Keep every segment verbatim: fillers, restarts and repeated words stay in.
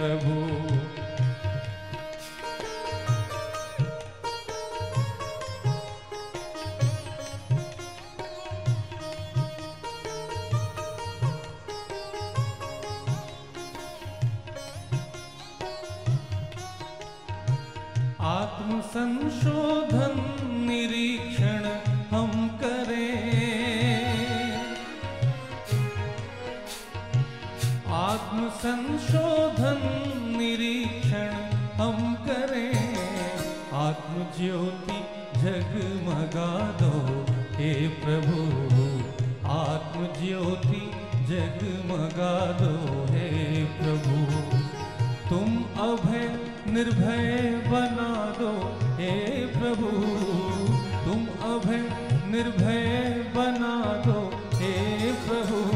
प्रभु। आत्मसंशोधन निरीक्षण हम करें, आत्मसंशोधन निरीक्षण हम करें। आत्मज्योति जगमगा दो हे प्रभु, आत्मज्योति जगमगा दो हे प्रभु। तुम अभय निर्भय बना दो हे प्रभु, तुम अभय निर्भय बना दो हे प्रभु।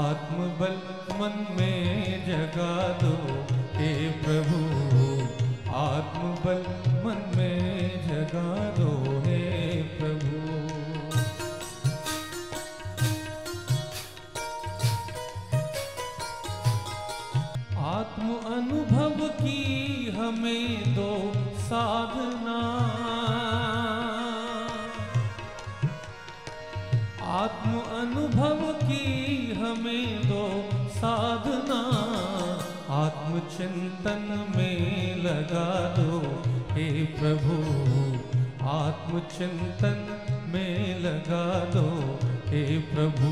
आत्मबल मन में जगा दो हे प्रभु, आत्मबल मन में जगा दो हे प्रभु। आत्म अनुभव की हमें दो साधना, आत्म अनुभव की हमें दो साधना। आत्मचिंतन में लगा दो हे प्रभु, आत्मचिंतन में लगा दो हे प्रभु।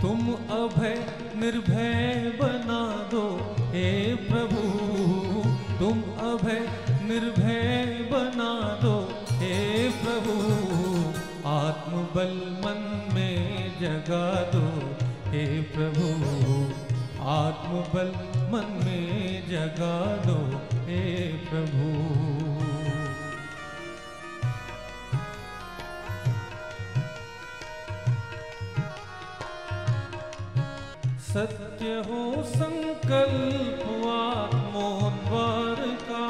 तुम अभय निर्भय बना दो हे प्रभु, तुम अभय निर्भय बना दो हे प्रभु। आत्मबल मन में जगा दो हे प्रभु, आत्मबल मन में जगा दो हे प्रभु। सत्य हो संकल्प आत्मोद्वार का,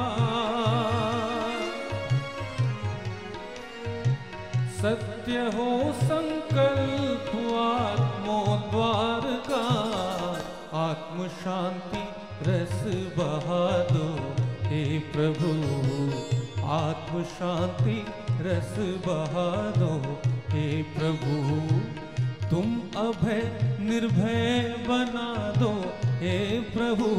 सत्य हो संकल्प आत्मोद्वार का। आत्म शांति रस बहा दो हे प्रभु, आत्म शांति रस बहा दो हे प्रभु। तुम अभय निर्भय बना दो हे प्रभु,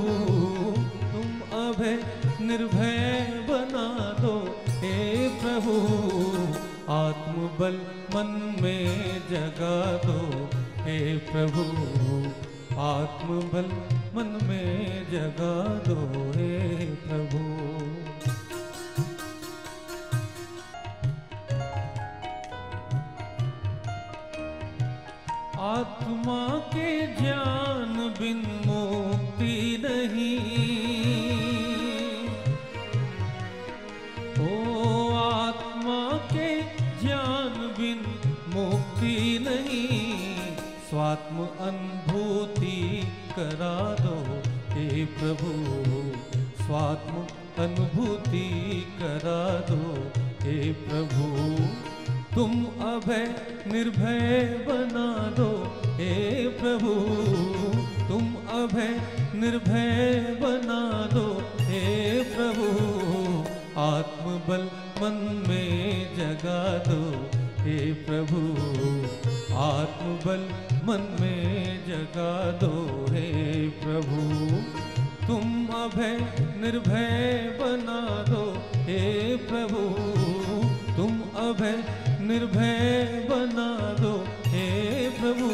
तुम अभय निर्भय बना दो हे प्रभु। आत्मबल मन में जगा दो हे प्रभु, आत्मबल मन में जगा दो हे प्रभु। आत्मा के ज्ञान बिन मुक्ति नहीं, ओ आत्मा के ज्ञान बिन मुक्ति नहीं। स्वात्म अनुभूति करा दो हे प्रभु, स्वात्म अनुभूति करा दो हे प्रभु। तुम अभय निर्भय बना दो हे प्रभु, तुम अभय निर्भय बना दो हे प्रभु। आत्मबल मन में जगा दो हे प्रभु, आत्मबल मन में जगा दो हे प्रभु। तुम अभय निर्भय बना दो हे प्रभु, तुम अभय निर्भय बना दो हे प्रभु।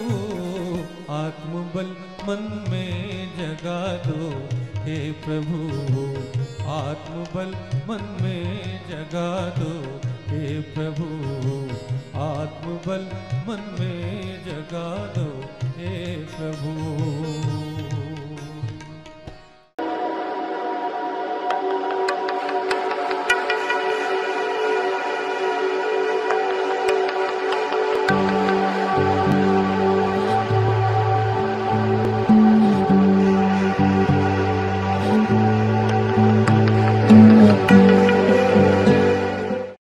आत्मबल मन में जगा दो हे प्रभु, आत्मबल मन में जगा दो हे प्रभु। आत्मबल मन में जगा दो हे प्रभु। Thank you.